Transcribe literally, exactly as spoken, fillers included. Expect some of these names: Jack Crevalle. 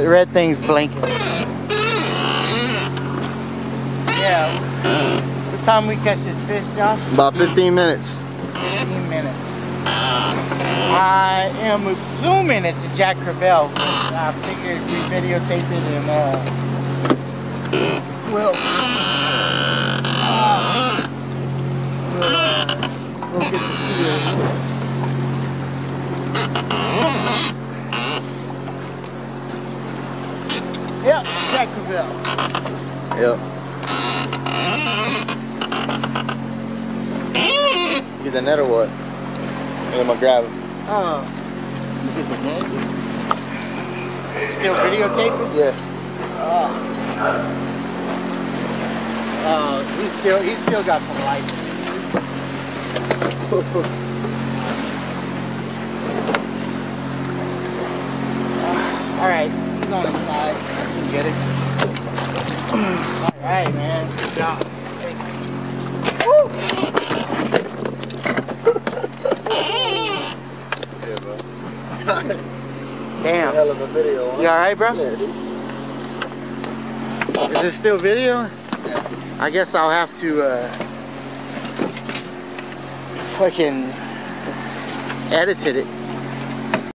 The red thing's blinking. Yeah. What time we catch this fish, Josh? About fifteen minutes. fifteen minutes. I am assuming it's a Jack Crevalle. I figured we videotaped it and uh, we'll, uh, we'll, we'll get to see it. Yep, Jack Crevalle. Yep. You get the net or what? And I'm gonna grab it. Oh. You get the net? Still videotaping? Yeah. Oh. Oh, he's still, he's still got some light in it. All right, he's on his side. Get it. Alright, man. Good job. Thank you. Woo! Yeah, bro. Damn. Hell of a video, huh? You alright, bro? Yeah. Is it still video? Yeah. I guess I'll have to uh, fucking edit it.